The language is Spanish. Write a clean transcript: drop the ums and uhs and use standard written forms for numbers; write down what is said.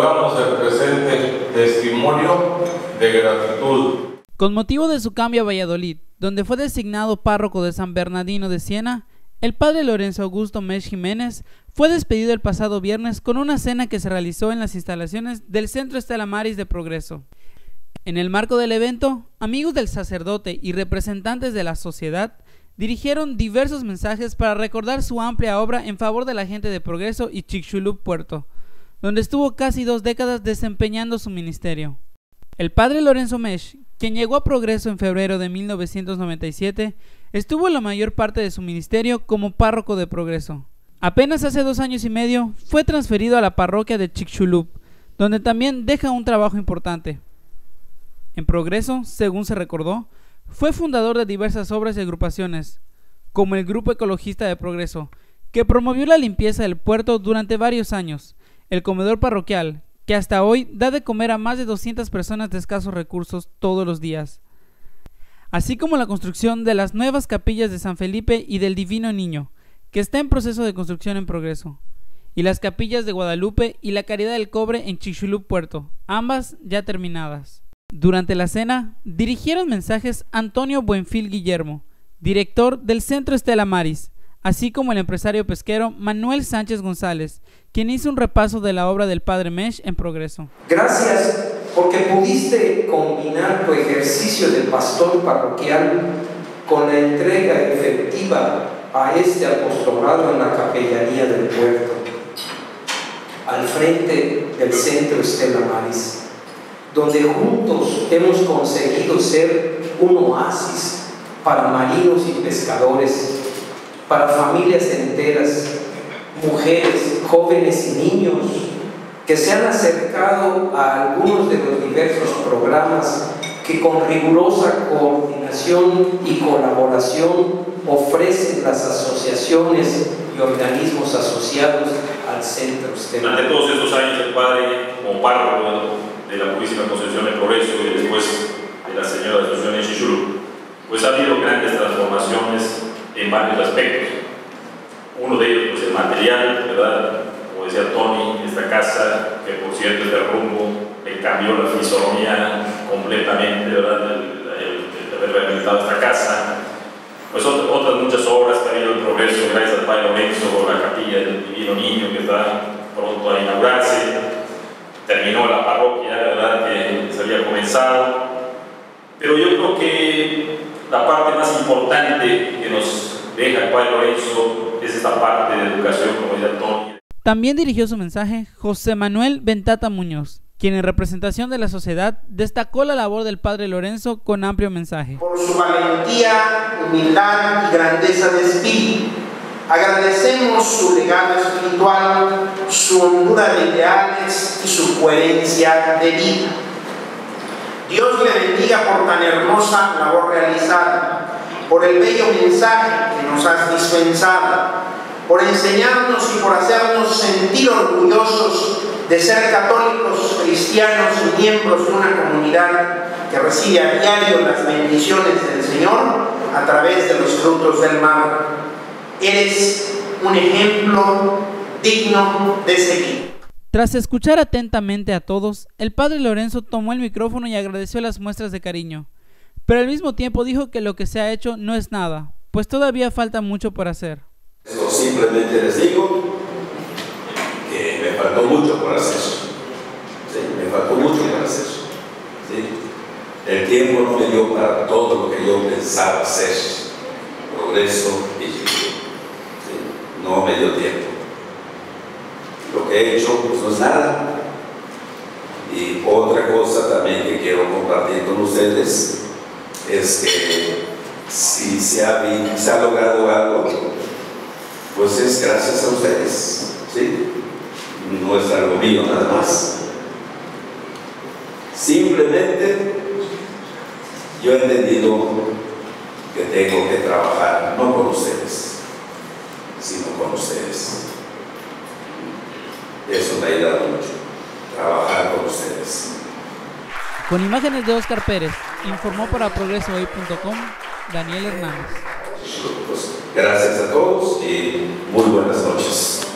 otorgamos el presente testimonio de gratitud. Con motivo de su cambio a Valladolid, donde fue designado párroco de San Bernardino de Siena, el padre Lorenzo Augusto Mex Jiménez fue despedido el pasado viernes con una cena que se realizó en las instalaciones del Centro Stella Maris de Progreso. En el marco del evento, amigos del sacerdote y representantes de la sociedad dirigieron diversos mensajes para recordar su amplia obra en favor de la gente de Progreso y Chicxulub Puerto, donde estuvo casi 2 décadas desempeñando su ministerio. El padre Lorenzo Mex, quien llegó a Progreso en febrero de 1997, estuvo la mayor parte de su ministerio como párroco de Progreso. Apenas hace 2 años y medio fue transferido a la parroquia de Chicxulub, donde también deja un trabajo importante. En Progreso, según se recordó, fue fundador de diversas obras y agrupaciones, como el Grupo Ecologista de Progreso, que promovió la limpieza del puerto durante varios años, el comedor parroquial, que hasta hoy da de comer a más de 200 personas de escasos recursos todos los días, así como la construcción de las nuevas capillas de San Felipe y del Divino Niño, que está en proceso de construcción en Progreso, y las capillas de Guadalupe y la Caridad del Cobre en Chicxulub Puerto, ambas ya terminadas. Durante la cena, dirigieron mensajes Antonio Buenfil Guillermo, director del Centro Stella Maris, así como el empresario pesquero Manuel Sánchez González, quien hizo un repaso de la obra del padre Mex en Progreso. Gracias porque pudiste combinar tu ejercicio de pastor parroquial con la entrega efectiva a este apostolado en la capellanía del puerto, al frente del Centro Stella Maris, donde juntos hemos conseguido ser un oasis para marinos y pescadores, para familias enteras, mujeres, jóvenes y niños que se han acercado a algunos de los diversos programas que con rigurosa coordinación y colaboración ofrecen las asociaciones y organismos asociados al Centro Stella. Durante todos estos años el padre, como párroco de la Purísima Concepción de Progreso y después de la Señora de Asunción en Chicxulub, pues ha habido grandes transformaciones en varios aspectos. Uno de ellos, pues el material, ¿verdad? Como decía Tony, esta casa, que por cierto es de rumbo, le cambió la fisonomía completamente, ¿verdad? El haber rehabilitado esta casa. Pues otras muchas obras que ha habido en Progreso, gracias al padre Lorenzo, la capilla del Divino Niño, que está pronto a inaugurarse. Terminó la parroquia, la verdad que se había comenzado, pero yo creo que la parte más importante que nos deja el padre Lorenzo es esta parte de educación, como dice Antonio. También dirigió su mensaje José Manuel Bentata Muñoz, quien en representación de la sociedad destacó la labor del padre Lorenzo con amplio mensaje. Por su valentía, humildad y grandeza de espíritu, agradecemos su legado espiritual, su hondura de ideales y su coherencia de vida. Dios le bendiga por tan hermosa labor realizada, por el bello mensaje que nos has dispensado, por enseñarnos y por hacernos sentir orgullosos de ser católicos, cristianos y miembros de una comunidad que recibe a diario las bendiciones del Señor a través de los frutos del mar. Eres un ejemplo digno de seguir. Tras escuchar atentamente a todos, el padre Lorenzo tomó el micrófono y agradeció las muestras de cariño, pero al mismo tiempo dijo que lo que se ha hecho no es nada, pues todavía falta mucho por hacer. Simplemente les digo que me faltó mucho por hacer. Sí, me faltó mucho por hacer. Sí. El tiempo no me dio para todo lo que yo pensaba hacer. Progreso y Chicxulub. ¿Sí? No me dio tiempo. Lo que he hecho pues no es nada. Y otra cosa también que quiero compartir con ustedes es que si se ha logrado algo, pues es gracias a ustedes. ¿Sí? No es algo mío nada más. Simplemente yo he entendido que tengo que trabajar, no con ustedes, sino con ustedes. Eso me ha ayudado mucho, trabajar con ustedes. Con imágenes de Oscar Pérez, informó para ProgresoHoy.com, Daniel Hernández. Pues gracias a todos y muy buenas noches.